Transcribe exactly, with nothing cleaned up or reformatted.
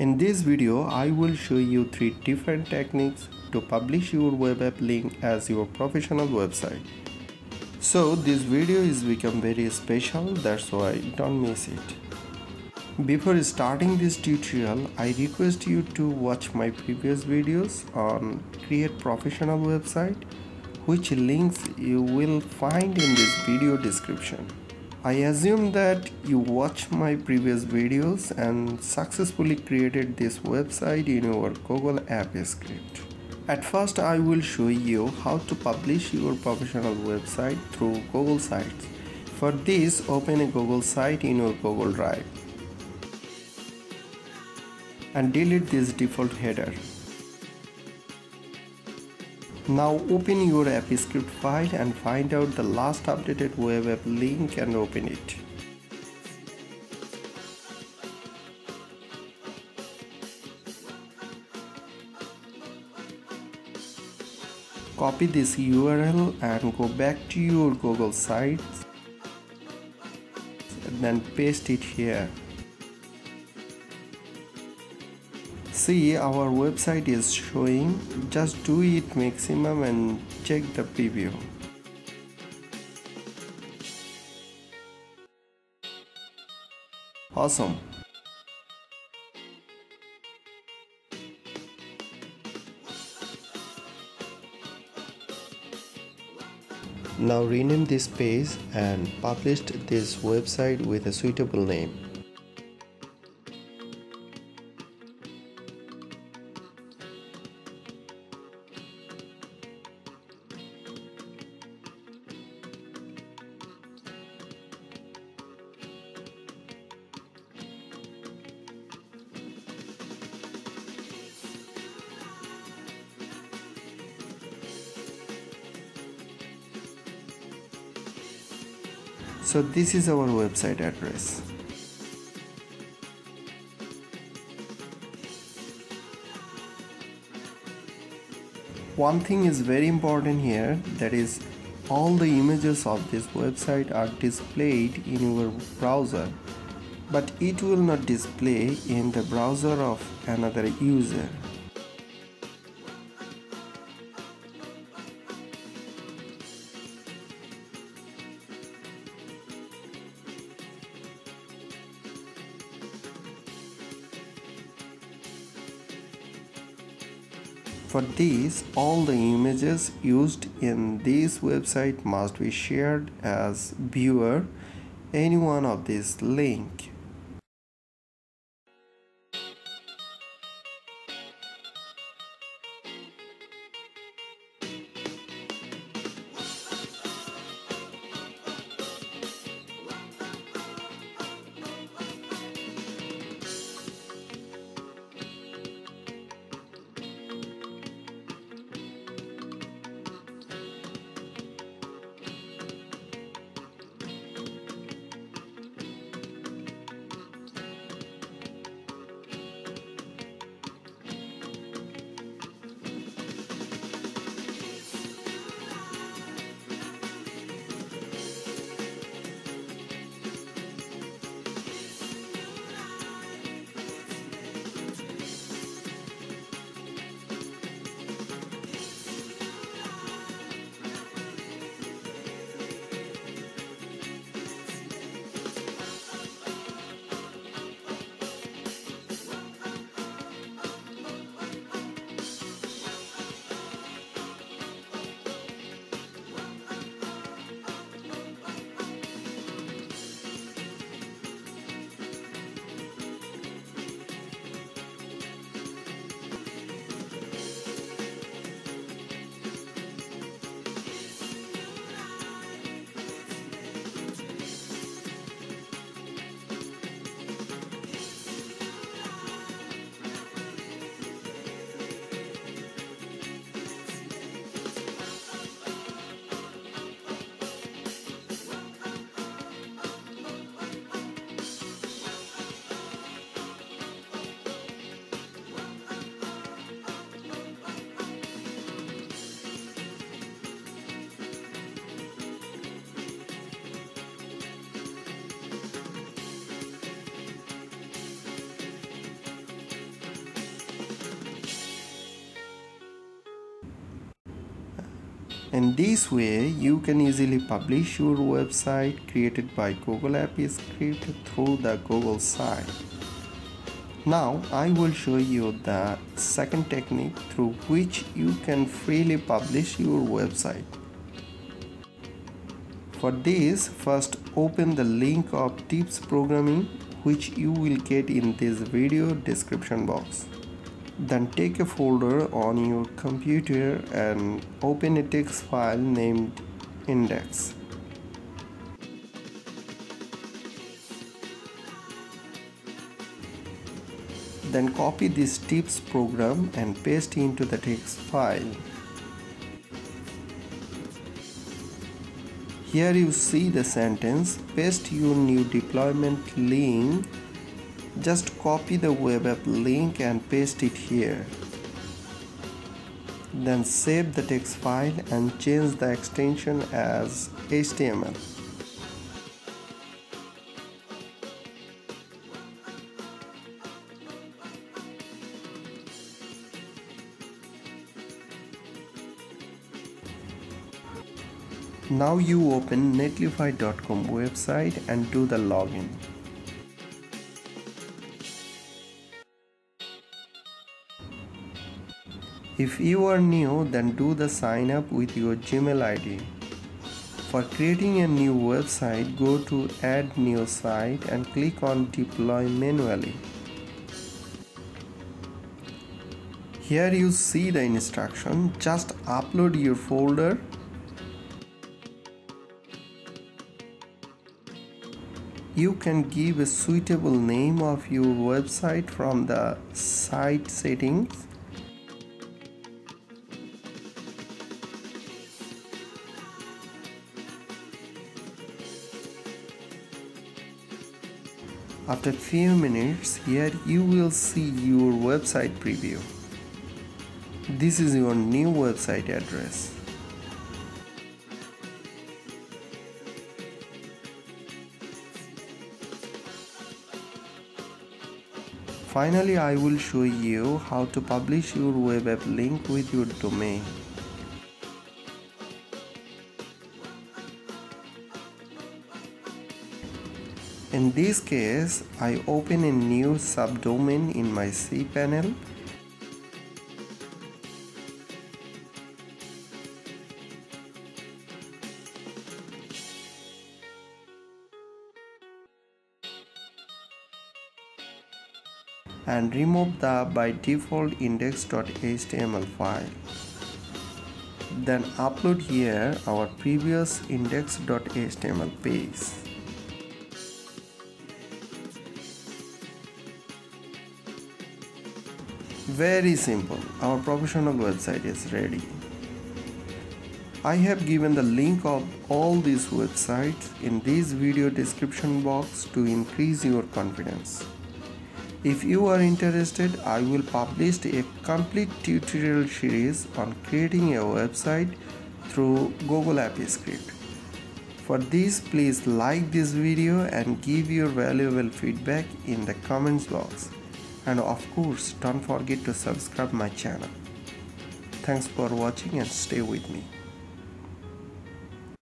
In this video, I will show you three different techniques to publish your web app link as your professional website. So this video is become very special, that's why don't miss it. Before starting this tutorial, I request you to watch my previous videos on create professional website, which links you will find in this video description. I assume that you watched my previous videos and successfully created this website in your Google Apps Script. At first, I will show you how to publish your professional website through Google Sites. For this, open a Google site in your Google Drive and delete this default header. Now open your app script file and find out the last updated web app link and open it. Copy this U R L and go back to your Google Sites and then paste it here. See, our website is showing. Just do it maximum and check the preview. Awesome. Now rename this page and publish this website with a suitable name. So this is our website address. One thing is very important here, that is, all the images of this website are displayed in your browser, but it will not display in the browser of another user. For this, all the images used in this website must be shared as viewer any one of this link. and this way you can easily publish your website created by Google Apps Script through the Google site. Now I will show you the second technique through which you can freely publish your website. For this, first open the link of Tips Programming, which you will get in this video description box. Then take a folder on your computer and open a text file named index. Then copy this tips program and paste into the text file. Here you see the sentence, paste your new deployment link. Just copy the web app link and paste it here. Then save the text file and change the extension as H T M L. Now you open netlify dot com website and do the login. If you are new, then do the sign up with your Gmail I D. For creating a new website, go to add new site and click on deploy manually. Here you see the instruction, just upload your folder. You can give a suitable name of your website from the site settings. After few minutes, here you will see your website preview. This is your new website address. Finally, I will show you how to publish your web app link with your domain. In this case, I open a new subdomain in my cPanel. And remove the by default index dot H T M L file. Then upload here our previous index dot H T M L page. Very simple, our professional website is ready. I have given the link of all these websites in this video description box to increase your confidence. If you are interested, I will publish a complete tutorial series on creating a website through Google Apps Script. For this, please like this video and give your valuable feedback in the comments box. And of course, don't forget to subscribe my channel. Thanks for watching and stay with me.